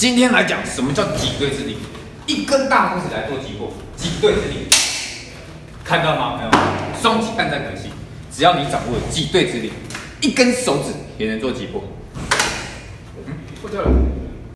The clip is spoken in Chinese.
今天来讲什么叫挤兑之力，一根大拇指来做击破，挤兑之力，看到吗？没有，双击蛋战可惜，只要你掌握了挤兑之力，一根手指也能做击破。嗯，破掉了。